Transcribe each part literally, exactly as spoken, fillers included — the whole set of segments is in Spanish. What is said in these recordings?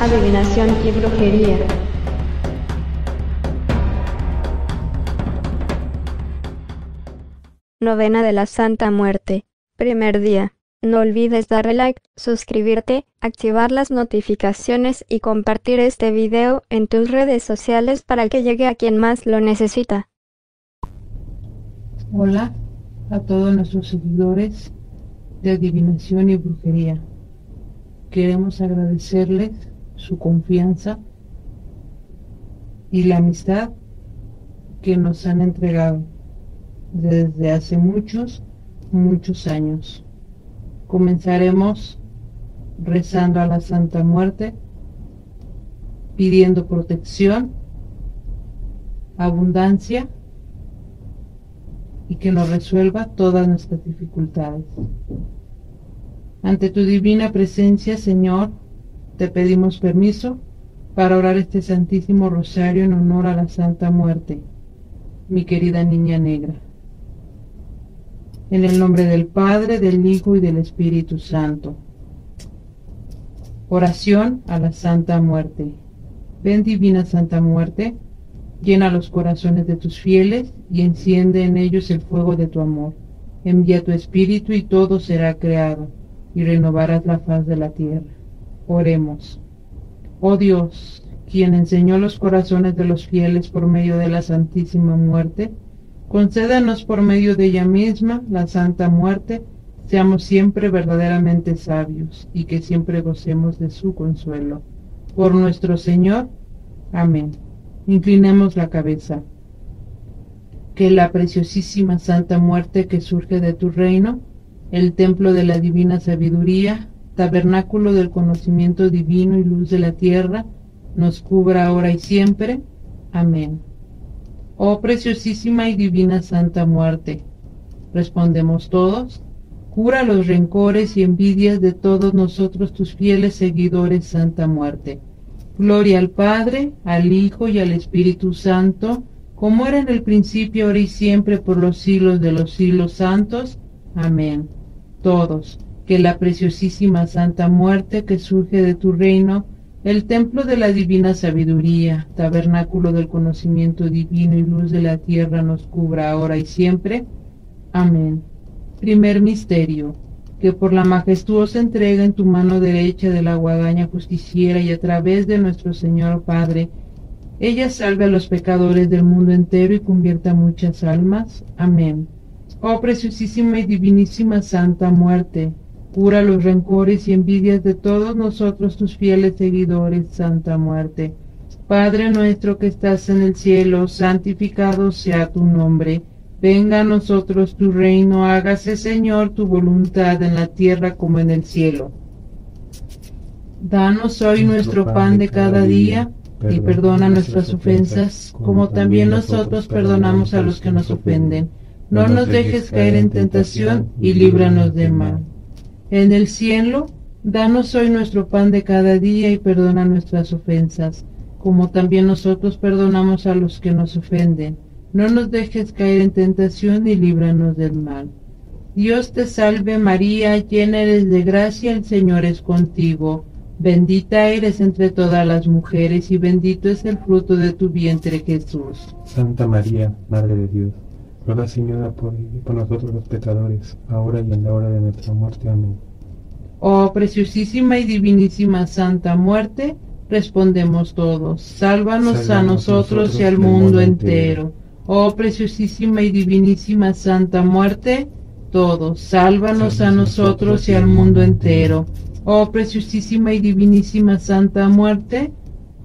Adivinación y brujería. Novena de la Santa Muerte. Primer día. No olvides darle like, suscribirte, activar las notificaciones y compartir este video en tus redes sociales para que llegue a quien más lo necesita. Hola a todos nuestros seguidores de Adivinación y Brujería. Queremos agradecerles su confianza y la amistad que nos han entregado desde hace muchos, muchos años. Comenzaremos rezando a la Santa Muerte, pidiendo protección, abundancia y que nos resuelva todas nuestras dificultades. Ante tu divina presencia, Señor, te pedimos permiso para orar este Santísimo Rosario en honor a la Santa Muerte, mi querida niña negra. En el nombre del Padre, del Hijo y del Espíritu Santo. Oración a la Santa Muerte. Ven, divina Santa Muerte, llena los corazones de tus fieles y enciende en ellos el fuego de tu amor. Envía tu Espíritu y todo será creado, y renovarás la faz de la tierra. Oremos. Oh Dios, quien enseñó los corazones de los fieles por medio de la Santísima Muerte, concédanos por medio de ella misma, la Santa Muerte, seamos siempre verdaderamente sabios y que siempre gocemos de su consuelo. Por nuestro Señor. Amén. Inclinemos la cabeza. Que la preciosísima Santa Muerte que surge de tu reino, el templo de la divina sabiduría, tabernáculo del conocimiento divino y luz de la tierra, nos cubra ahora y siempre. Amén. Oh preciosísima y divina Santa Muerte, respondemos todos, cura los rencores y envidias de todos nosotros tus fieles seguidores, Santa Muerte. Gloria al Padre, al Hijo y al Espíritu Santo, como era en el principio, ahora y siempre, por los siglos de los siglos santos. Amén. Todos, que la preciosísima Santa Muerte que surge de tu reino, el templo de la divina sabiduría, tabernáculo del conocimiento divino y luz de la tierra, nos cubra ahora y siempre. Amén. Primer misterio. Que por la majestuosa entrega en tu mano derecha de la guadaña justiciera y a través de nuestro Señor Padre, ella salve a los pecadores del mundo entero y convierta muchas almas. Amén. Oh preciosísima y divinísima Santa Muerte, cura los rencores y envidias de todos nosotros tus fieles seguidores, Santa Muerte. Padre nuestro que estás en el cielo, santificado sea tu nombre. Venga a nosotros tu reino, hágase, Señor, tu voluntad en la tierra como en el cielo. Danos hoy nuestro pan de cada día y perdona nuestras ofensas, como también nosotros perdonamos a los que nos ofenden. No nos dejes caer en tentación y líbranos del mal. En el cielo, danos hoy nuestro pan de cada día y perdona nuestras ofensas, como también nosotros perdonamos a los que nos ofenden. No nos dejes caer en tentación y líbranos del mal. Dios te salve María, llena eres de gracia, el Señor es contigo. Bendita eres entre todas las mujeres y bendito es el fruto de tu vientre, Jesús. Santa María, Madre de Dios, ruega, Señora, por, por nosotros los pecadores, ahora y en la hora de nuestra muerte. Amén. Oh preciosísima y divinísima Santa Muerte, respondemos todos, sálvanos, sálvanos a nosotros, nosotros y al mundo, mundo entero. entero. Oh preciosísima y divinísima Santa Muerte, todos, sálvanos, sálvanos a nosotros y al mundo entero. Oh preciosísima y divinísima Santa Muerte,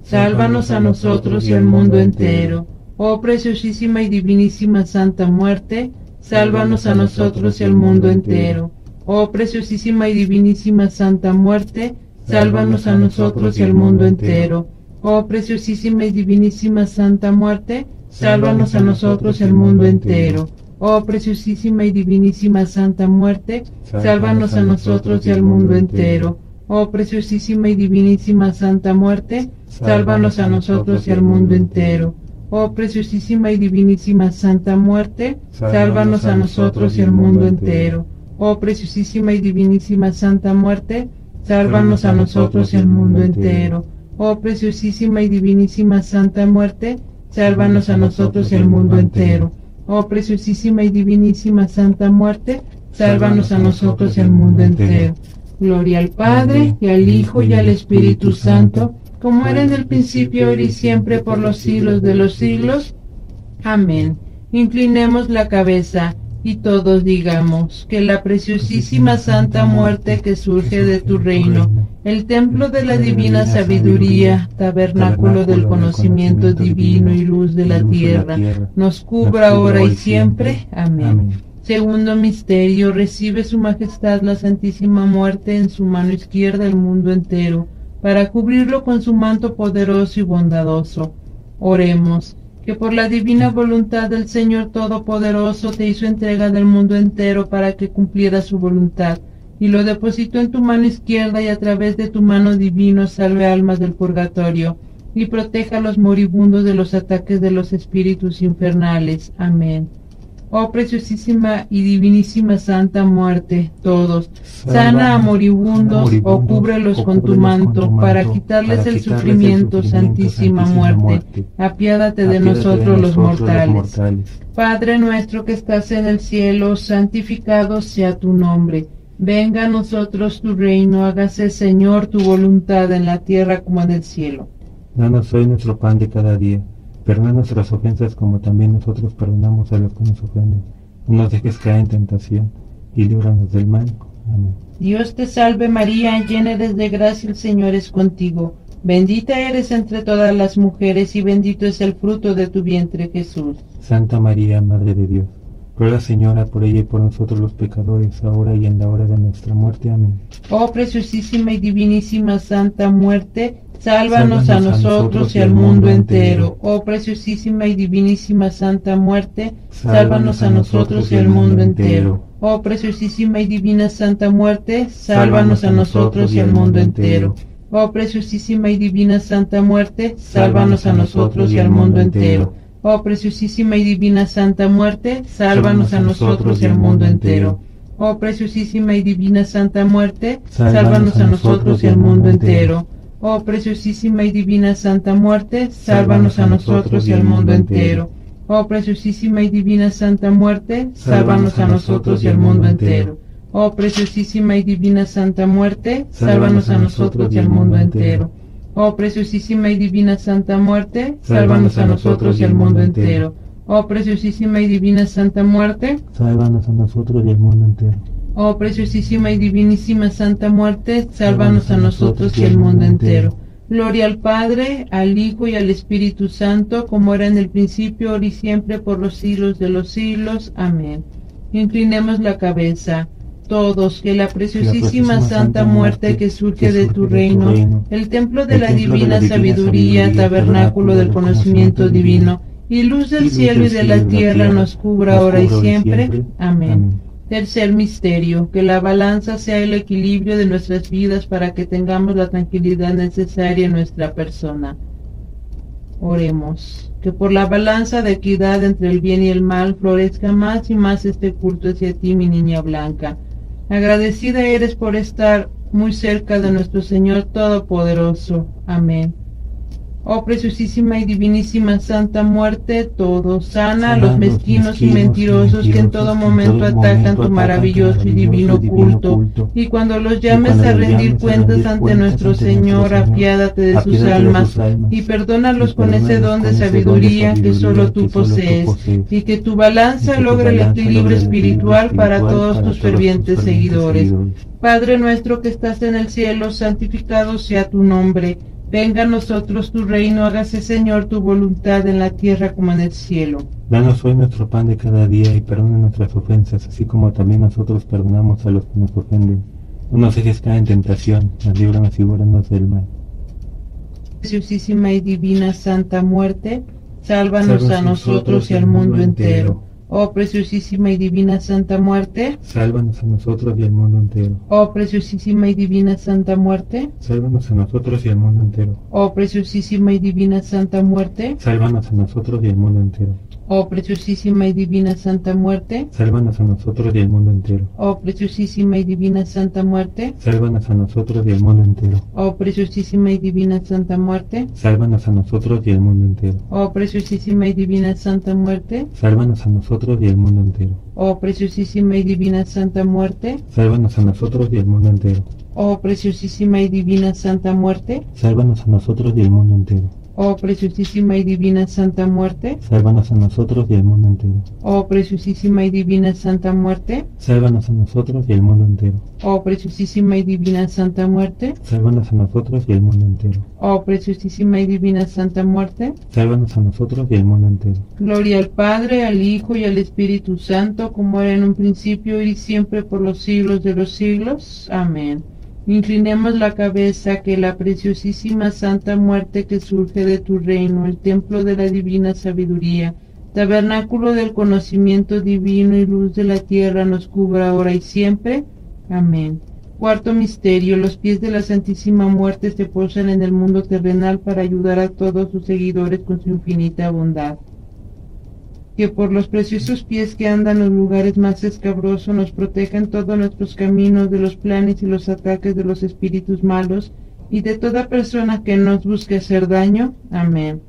sálvanos, sálvanos a nosotros y al mundo entero. entero. Oh preciosísima y divinísima Santa Muerte, sálvanos a nosotros y al mundo entero. Oh preciosísima y divinísima Santa Muerte, sálvanos a nosotros y al mundo entero. Oh preciosísima y divinísima Santa Muerte, sálvanos a nosotros y al mundo entero. Oh preciosísima y divinísima Santa Muerte, sálvanos a nosotros y al mundo entero. Oh preciosísima y divinísima Santa Muerte, sálvanos a nosotros y al mundo entero. Oh preciosísima y divinísima Santa Muerte, sálvanos a nosotros y al mundo entero. Oh preciosísima y divinísima Santa Muerte, sálvanos a nosotros y al mundo entero. Oh preciosísima y divinísima Santa Muerte, sálvanos a nosotros y al mundo entero. Oh preciosísima y divinísima Santa Muerte, sálvanos a nosotros y al mundo entero. Gloria al Padre, y al Hijo, y al Espíritu Santo, como era en el principio, ahora y siempre, por los siglos de los siglos. Amén. Inclinemos la cabeza, y todos digamos, que la preciosísima Santa Muerte que surge de tu reino, el templo de la divina sabiduría, tabernáculo del conocimiento divino y luz de la tierra, nos cubra ahora y siempre. Amén. Segundo misterio, recibe su majestad la Santísima Muerte en su mano izquierda el mundo entero, para cubrirlo con su manto poderoso y bondadoso. Oremos, que por la divina voluntad del Señor Todopoderoso te hizo entrega del mundo entero para que cumpliera su voluntad, y lo depositó en tu mano izquierda y a través de tu mano divino salve almas del purgatorio, y proteja a los moribundos de los ataques de los espíritus infernales. Amén. Oh preciosísima y divinísima Santa Muerte, todos, sana a moribundos o cúbrelos con tu manto para quitarles el sufrimiento, Santísima Muerte, apiádate de nosotros los mortales. Padre nuestro que estás en el cielo, santificado sea tu nombre. Venga a nosotros tu reino, hágase Señor tu voluntad en la tierra como en el cielo. Danos hoy nuestro pan de cada día. Perdona nuestras ofensas como también nosotros perdonamos a los que nos ofenden. No nos dejes caer en tentación y líbranos del mal. Amén. Dios te salve María, llena eres de gracia, el Señor es contigo. Bendita eres entre todas las mujeres y bendito es el fruto de tu vientre Jesús. Santa María, Madre de Dios, ruega Señora por ella y por nosotros los pecadores, ahora y en la hora de nuestra muerte. Amén. Oh preciosísima y divinísima Santa Muerte, sálvanos a nosotros y al mundo entero. Oh preciosísima y divinísima Santa Muerte, sálvanos a nosotros y al mundo entero. Oh preciosísima y divina Santa Muerte, sálvanos a nosotros y al mundo entero. Oh preciosísima y divina Santa Muerte, sálvanos a nosotros y al mundo entero. Oh preciosísima y divina Santa Muerte, sálvanos a nosotros y al mundo entero. Oh preciosísima y divina Santa Muerte, sálvanos a nosotros y al mundo entero. Oh preciosísima y divina Santa Muerte, sálvanos a nosotros y al mundo entero. Oh preciosísima y divina Santa Muerte, sálvanos a nosotros y al mundo entero. Oh preciosísima y divina Santa Muerte, sálvanos a nosotros y al mundo entero. Oh preciosísima y divina Santa Muerte, sálvanos a nosotros y al mundo entero. Oh preciosísima y divina Santa Muerte, sálvanos a nosotros y al mundo entero. Oh preciosísima y divinísima Santa Muerte, sálvanos a nosotros y al mundo entero. Gloria al Padre, al Hijo y al Espíritu Santo, como era en el principio, ahora y siempre, por los siglos de los siglos. Amén. Inclinemos la cabeza, todos, que la preciosísima Santa Muerte que surge de tu reino, el templo de la divina sabiduría, tabernáculo del conocimiento divino, y luz del cielo y de la tierra nos cubra ahora y siempre. Amén. Tercer misterio, que la balanza sea el equilibrio de nuestras vidas para que tengamos la tranquilidad necesaria en nuestra persona. Oremos, que por la balanza de equidad entre el bien y el mal florezca más y más este culto hacia ti, mi niña blanca. Agradecida eres por estar muy cerca de nuestro Señor Todopoderoso. Amén. Oh preciosísima y divinísima Santa Muerte, todo, sana a los mezquinos y mentirosos que en todo momento atacan tu maravilloso y divino culto, y cuando los llames a rendir cuentas ante nuestro Señor, apiádate de sus almas, y perdónalos con ese don de sabiduría que solo tú posees, y que tu balanza logre el equilibrio espiritual para todos tus fervientes seguidores. Padre nuestro que estás en el cielo, santificado sea tu nombre. Venga a nosotros tu reino, hágase Señor tu voluntad en la tierra como en el cielo. Danos hoy nuestro pan de cada día y perdona nuestras ofensas, así como también nosotros perdonamos a los que nos ofenden. No nos dejes caer en tentación, nos líbranos y guárdanos del mal. Preciosísima y divina Santa Muerte, sálvanos, sálvanos a nosotros y al mundo entero. Oh preciosísima y divina Santa Muerte, sálvanos a nosotros y al mundo entero. Oh preciosísima y divina Santa Muerte, sálvanos a nosotros y al mundo entero. Oh preciosísima y divina Santa Muerte, sálvanos a nosotros y al mundo entero. Oh preciosísima y divina Santa Muerte, sálvanos a nosotros y al mundo entero. Oh preciosísima y divina Santa Muerte, sálvanos a nosotros y al mundo entero. Oh preciosísima y divina Santa Muerte, sálvanos a nosotros y al mundo entero. Oh preciosísima y divina Santa Muerte, sálvanos a nosotros y al mundo entero. Oh preciosísima y divina Santa Muerte, sálvanos a nosotros y al mundo entero. Oh preciosísima y divina Santa Muerte, sálvanos a nosotros y al mundo entero. Oh preciosísima y divina Santa Muerte, sálvanos a nosotros y al mundo entero. Oh preciosísima y divina Santa Muerte, sálvanos a nosotros y al mundo entero. Oh preciosísima y divina Santa Muerte, sálvanos a nosotros y al mundo entero. Oh preciosísima y divina Santa Muerte, sálvanos a nosotros y al mundo entero. Gloria al Padre, al Hijo y al Espíritu Santo, como era en un principio y siempre por los siglos de los siglos. Amén. Inclinemos la cabeza, que la preciosísima Santa Muerte, que surge de tu reino, el templo de la divina sabiduría, tabernáculo del conocimiento divino y luz de la tierra, nos cubra ahora y siempre. Amén. Cuarto misterio. Los pies de la Santísima Muerte se posan en el mundo terrenal para ayudar a todos sus seguidores con su infinita bondad. Que por los preciosos pies que andan los lugares más escabrosos nos protejan todos nuestros caminos de los planes y los ataques de los espíritus malos y de toda persona que nos busque hacer daño. Amén.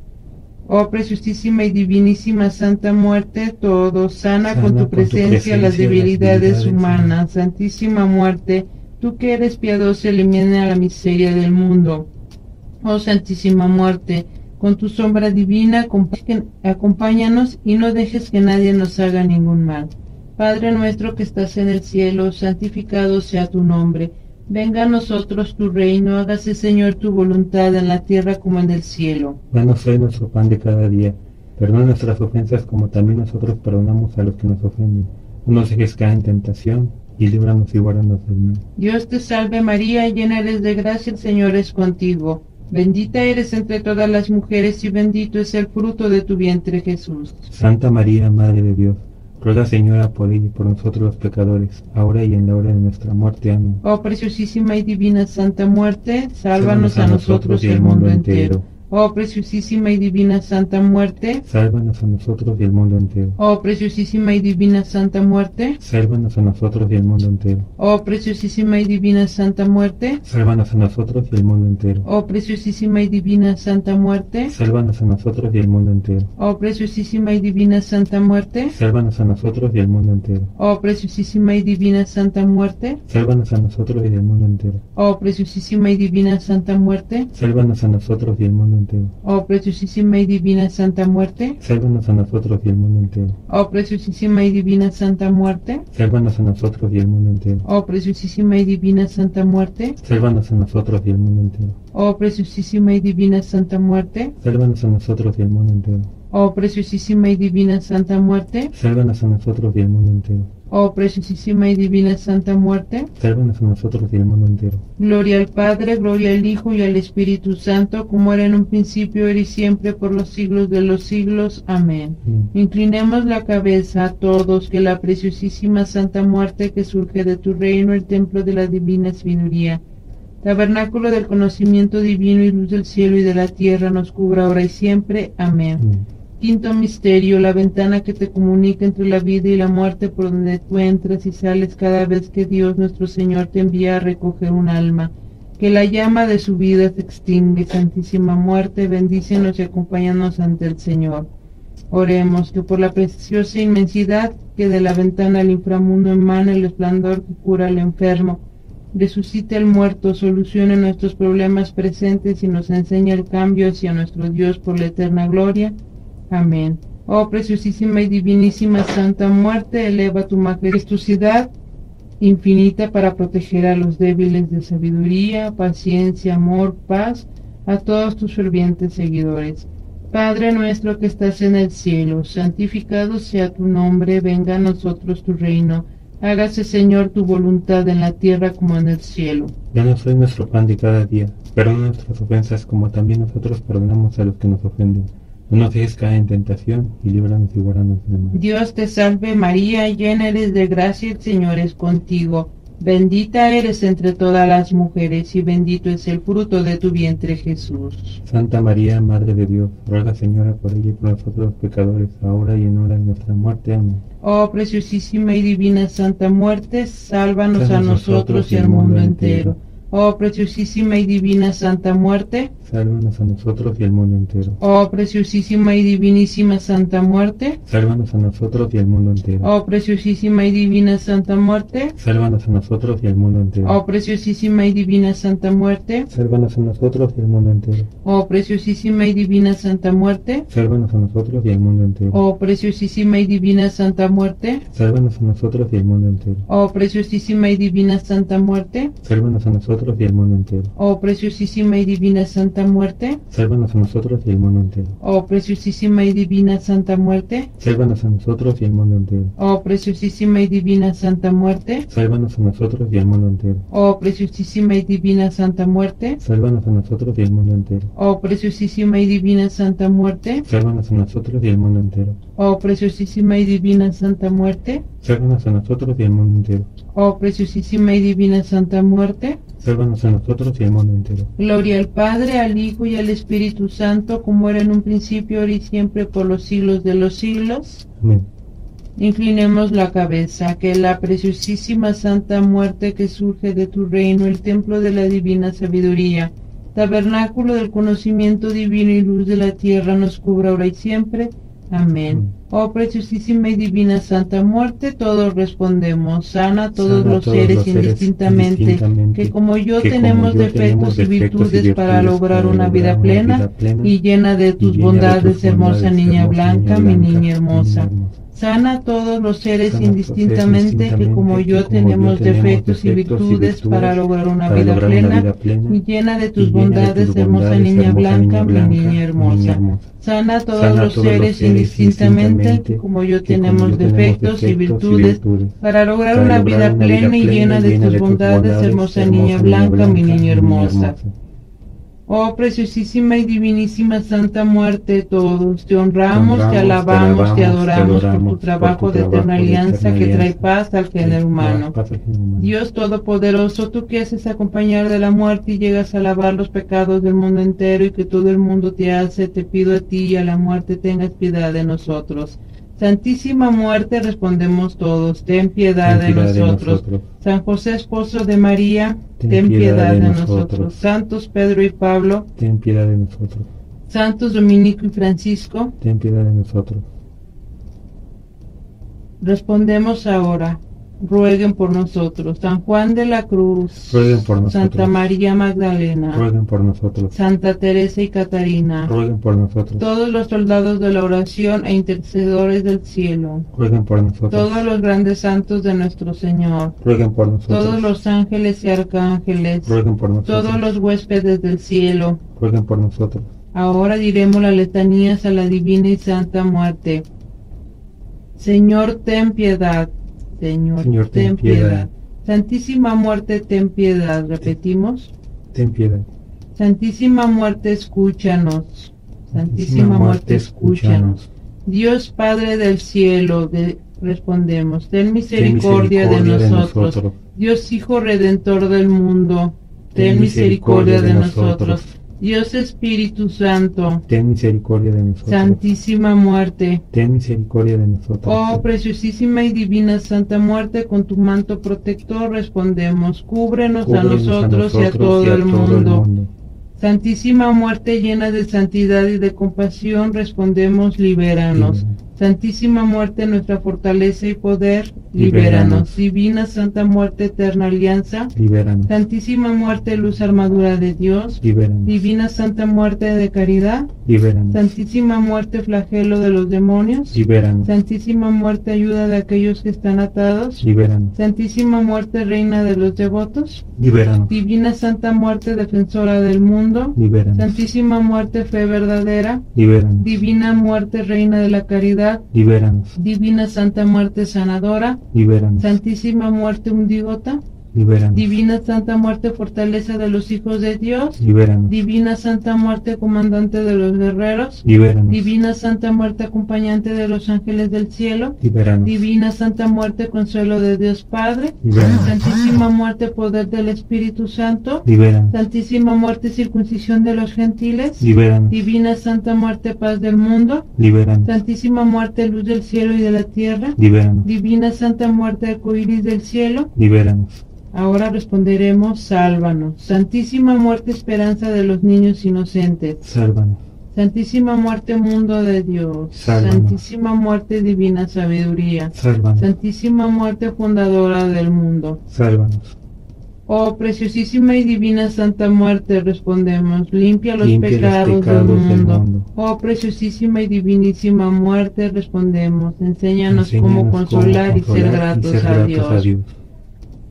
Oh preciosísima y divinísima Santa Muerte, todo sana, sana con tu presencia, tu presencia las debilidades las humanas. Santísima Muerte, tú que eres piadosa, elimina la miseria del mundo. Oh Santísima Muerte, con tu sombra divina, acompáñanos y no dejes que nadie nos haga ningún mal. Padre nuestro que estás en el cielo, santificado sea tu nombre. Venga a nosotros tu reino, hágase Señor tu voluntad en la tierra como en el cielo. Danos hoy nuestro pan de cada día. Perdona nuestras ofensas como también nosotros perdonamos a los que nos ofenden. No nos dejes caer en tentación y líbranos y guárdanos del mal. Dios te salve María, llena eres de gracia, el Señor es contigo. Bendita eres entre todas las mujeres y bendito es el fruto de tu vientre, Jesús. Santa María, Madre de Dios, ruega, Señora, por ella y por nosotros los pecadores, ahora y en la hora de nuestra muerte. Amén. Oh preciosísima y divina Santa Muerte, sálvanos a nosotros y al mundo entero. Oh preciosísima y divina Santa Muerte, sálvanos a nosotros y al mundo entero. Oh preciosísima y divina Santa Muerte, sálvanos a nosotros y al mundo entero. Oh preciosísima y divina Santa Muerte, sálvanos a nosotros y al mundo entero. Oh preciosísima y divina Santa Muerte, sálvanos a nosotros y al mundo entero. Oh preciosísima y divina Santa Muerte, sálvanos a nosotros y al mundo entero. Oh preciosísima y divina Santa Muerte, sálvanos a nosotros y al mundo entero. Oh preciosísima y divina Santa Muerte, sálvanos a nosotros y al mundo entero. Oh preciosísima y divina Santa Muerte, sálvanos a nosotros y al mundo entero. Oh preciosísima y divina Santa Muerte, sálvanos a nosotros y al mundo entero. Oh preciosísima y divina Santa Muerte, sálvanos a nosotros y al mundo entero. Oh preciosísima y divina Santa Muerte, sálvanos a nosotros y al mundo entero. Oh preciosísima y divina Santa Muerte, sálvanos a nosotros y al mundo entero. Oh preciosísima y divina Santa Muerte, sálvanos a nosotros y al mundo entero. Gloria al Padre, gloria al Hijo y al Espíritu Santo, como era en un principio, ahora y siempre, por los siglos de los siglos. Amén. Mm. Inclinemos la cabeza a todos, que la preciosísima Santa Muerte, que surge de tu reino, el templo de la divina sabiduría, tabernáculo del conocimiento divino y luz del cielo y de la tierra, nos cubra ahora y siempre. Amén. Mm. Quinto misterio, la ventana que te comunica entre la vida y la muerte, por donde tú entras y sales cada vez que Dios nuestro Señor te envía a recoger un alma. Que la llama de su vida se extingue, Santísima Muerte, bendícenos y acompáñanos ante el Señor. Oremos, que por la preciosa inmensidad que de la ventana al inframundo emana el resplandor que cura al enfermo, resucita el muerto, solucione nuestros problemas presentes y nos enseña el cambio hacia nuestro Dios por la eterna gloria. Amén. Oh preciosísima y divinísima Santa Muerte, eleva tu majestuosidad infinita para proteger a los débiles de sabiduría, paciencia, amor, paz, a todos tus fervientes seguidores. Padre nuestro que estás en el cielo, santificado sea tu nombre, venga a nosotros tu reino, hágase Señor tu voluntad en la tierra como en el cielo. Danos hoy nuestro pan de cada día, perdona nuestras ofensas como también nosotros perdonamos a los que nos ofenden. No nos dejes caer en tentación y líbranos y guárdanos del mal. Dios te salve María, llena eres de gracia, el Señor es contigo. Bendita eres entre todas las mujeres, y bendito es el fruto de tu vientre, Jesús. Santa María, Madre de Dios, ruega, Señora, por ella y por nosotros los pecadores, ahora y en hora de nuestra muerte. Amén. Oh, preciosísima y divina Santa Muerte, sálvanos a nosotros y al mundo entero. Oh, preciosísima y divina Santa Muerte, sálvanos a nosotros y al mundo entero. Oh, preciosísima y divinísima Santa Muerte, sálvanos a nosotros y al mundo entero. Oh, preciosísima y divina Santa Muerte, sálvanos a nosotros y al mundo entero. Oh, preciosísima y divina Santa Muerte, sálvanos a nosotros y al mundo entero. Oh, preciosísima y divina Santa Muerte, sálvanos a nosotros y al mundo entero. Oh, preciosísima y divina Santa Muerte, sálvanos a nosotros y al mundo entero. Oh, preciosísima y divina Santa Muerte, sálvanos a nosotros y el mundo entero. Oh, preciosísima y divina Santa Muerte, sálvanos a nosotros y el mundo entero. Oh, preciosísima y divina Santa Muerte, sálvanos a nosotros y el mundo entero. Oh, preciosísima y divina Santa Muerte, sálvanos a nosotros y el mundo entero. Oh, preciosísima y divina Santa Muerte, sálvanos a nosotros y el mundo entero. Oh, preciosísima y divina Santa Muerte, sálvanos a nosotros y el mundo entero. Oh, preciosísima y divina Santa Muerte, sálvanos a nosotros y el mundo entero. Oh, preciosísima y divina Santa Muerte, sálvanos a nosotros y al mundo entero. Gloria al Padre, al Hijo y al Espíritu Santo, como era en un principio, ahora y siempre, por los siglos de los siglos. Amén. Inclinemos la cabeza, que la preciosísima Santa Muerte, que surge de tu reino, el templo de la divina sabiduría, tabernáculo del conocimiento divino y luz de la tierra, nos cubra ahora y siempre. Amén. Oh, preciosísima y divina Santa Muerte, todos respondemos, sana a todos, sana los, todos seres los seres indistintamente, indistintamente que como yo que tenemos como yo defectos, defectos y virtudes, virtudes para lograr una vida plena, una vida plena y llena de tus llena bondades, de tus hermosa bondades, niña blanca, mi niña hermosa. Sana a todos los seres indistintamente que como yo tenemos defectos y virtudes para lograr una vida plena y llena de tus bondades, hermosa niña blanca, mi niña hermosa. Sana a todos los seres indistintamente que como yo tenemos defectos y virtudes para lograr una vida plena y llena de tus bondades, hermosa niña blanca, mi niña hermosa. Oh, preciosísima y divinísima Santa Muerte, todos te honramos, honramos te, alabamos, te alabamos, te adoramos por tu trabajo, por tu trabajo de eterna alianza que trae paz al género humano. Dios Todopoderoso, tú que haces acompañar de la muerte y llegas a lavar los pecados del mundo entero y que todo el mundo te hace, te pido a ti y a la muerte tengas piedad de nosotros. Santísima Muerte, respondemos todos, ten piedad, ten piedad de, nosotros. de nosotros. San José, esposo de María, ten, ten piedad, piedad de, de nosotros. nosotros. Santos Pedro y Pablo, ten piedad de nosotros. Santos Dominico y Francisco, ten piedad de nosotros. Respondemos ahora, rueguen por nosotros. San Juan de la Cruz, rueguen por nosotros. Santa María Magdalena, rueguen por nosotros. Santa Teresa y Catarina, rueguen por nosotros. Todos los soldados de la oración e intercesores del cielo, rueguen por nosotros. Todos los grandes santos de nuestro Señor, rueguen por nosotros. Todos los ángeles y arcángeles, rueguen por nosotros. Todos los huéspedes del cielo, rueguen por nosotros. Ahora diremos las letanías a la divina y santa muerte. Señor, ten piedad. Señor, Señor, ten, ten piedad. piedad. Santísima Muerte, ten piedad. Repetimos. Ten piedad. Santísima Muerte, escúchanos. Santísima Muerte, escúchanos. Dios Padre del cielo, de, respondemos, ten misericordia, ten misericordia de, de nosotros. nosotros. Dios Hijo Redentor del mundo, ten, ten misericordia, misericordia de, de nosotros. nosotros. Dios Espíritu Santo, ten misericordia de nosotros. Santísima Muerte, ten misericordia de nosotros. Oh, preciosísima y divina Santa Muerte, con tu manto protector respondemos, cúbrenos, cúbrenos a, nosotros a nosotros y a todo, y a todo el, mundo. el mundo. Santísima Muerte, llena de santidad y de compasión, respondemos, libéranos. Divina. Santísima Muerte, nuestra fortaleza y poder, libéranos. libéranos. Divina Santa Muerte, eterna alianza, libéranos. Santísima Muerte, luz armadura de Dios, libéranos. Divina Santa Muerte de caridad, libéranos. Santísima Muerte, flagelo de los demonios, libéranos. Santísima Muerte, ayuda de aquellos que están atados, libéranos. Santísima Muerte, reina de los devotos, libéranos. Divina Santa Muerte, defensora del mundo, libéranos. Santísima Muerte, fe verdadera, libéranos. Divina Muerte, reina de la caridad, libéranos. Divina Santa Muerte sanadora, libéranos. Santísima Muerte hundigota, Libéranos. Divina Santa Muerte, fortaleza de los hijos de Dios. Libéranos. Divina Santa Muerte, comandante de los guerreros. Libéranos. Divina Santa Muerte, acompañante de los ángeles del cielo. Libéranos. Divina Santa Muerte, consuelo de Dios Padre. Libéranos. Santísima Muerte, poder del Espíritu Santo. Libéranos. Santísima Muerte, circuncisión de los gentiles. Libéranos. Divina Santa Muerte, paz del mundo. Libéranos. Santísima Muerte, luz del cielo y de la tierra. Libéranos. Divina Santa Muerte, arcoíris del cielo. Libéranos. Ahora responderemos, sálvanos. Santísima Muerte, esperanza de los niños inocentes. Sálvanos. Santísima Muerte, mundo de Dios. Sálvanos. Santísima Muerte, divina sabiduría. Sálvanos. Santísima Muerte, fundadora del mundo. Sálvanos. Oh preciosísima y divina Santa Muerte, respondemos, limpia los, limpia pecados, los pecados del, mundo. del mundo. Oh preciosísima y divinísima Muerte, respondemos, enséñanos, enséñanos cómo, consolar cómo consolar y ser gratos, y ser gratos a Dios. A Dios.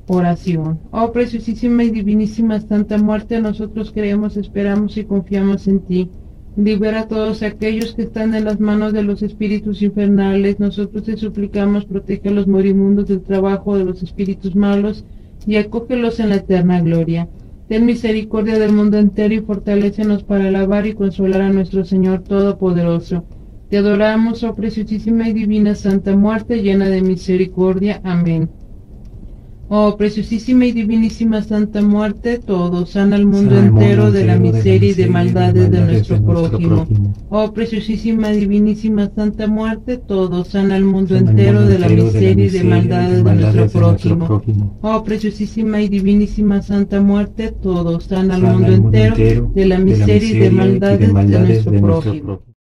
Oración. Oh preciosísima y divinísima Santa Muerte, nosotros creemos, esperamos y confiamos en ti. Libera a todos aquellos que están en las manos de los espíritus infernales. Nosotros te suplicamos, protege a los moribundos del trabajo de los espíritus malos y acógelos en la eterna gloria. Ten misericordia del mundo entero y fortalécenos para alabar y consolar a nuestro Señor Todopoderoso. Te adoramos, oh preciosísima y divina Santa Muerte, llena de misericordia. Amén. Oh preciosísima y divinísima Santa Muerte, todo sana al mundo sana entero mundo de, la de la miseria y de maldades de, de nuestro, nuestro prójimo. prójimo. Oh preciosísima y divinísima Santa Muerte, todo sana al mundo sana entero mundo de, la de la miseria y de maldades de, maldades de, nuestro, de prójimo. nuestro prójimo. Oh preciosísima y divinísima Santa Muerte, todo sana al mundo, mundo entero, entero de, la de la miseria y de maldades de, maldades de, nuestro, de nuestro prójimo. prójimo.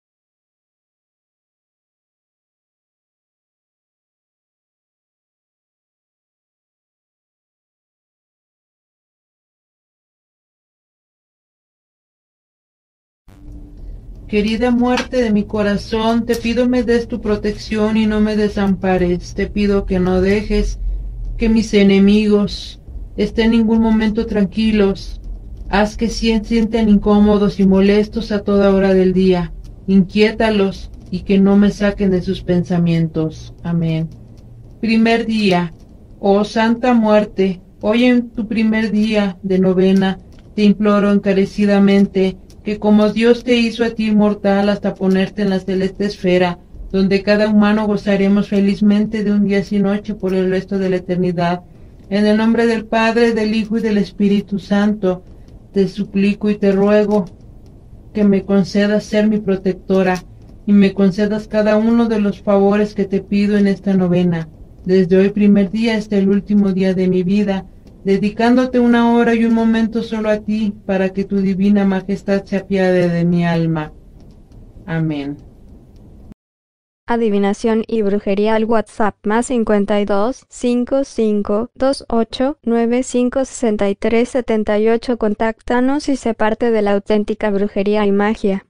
Querida Muerte de mi corazón, te pido me des tu protección y no me desampares. Te pido que no dejes que mis enemigos estén en ningún momento tranquilos. Haz que se sientan incómodos y molestos a toda hora del día. Inquiétalos y que no me saquen de sus pensamientos. Amén. Primer día. Oh Santa Muerte, hoy en tu primer día de novena, te imploro encarecidamente que como Dios te hizo a ti inmortal hasta ponerte en la celeste esfera, donde cada humano gozaremos felizmente de un día sin noche por el resto de la eternidad. En el nombre del Padre, del Hijo y del Espíritu Santo, te suplico y te ruego que me concedas ser mi protectora y me concedas cada uno de los favores que te pido en esta novena. Desde hoy primer día hasta el último día de mi vida, dedicándote una hora y un momento solo a ti, para que tu divina majestad se apiade de mi alma. Amén. Adivinación y brujería al WhatsApp más cincuenta y dos, cincuenta y cinco, veintiocho, noventa y cinco, sesenta y tres, setenta y ocho. Contáctanos y sé parte de la auténtica brujería y magia.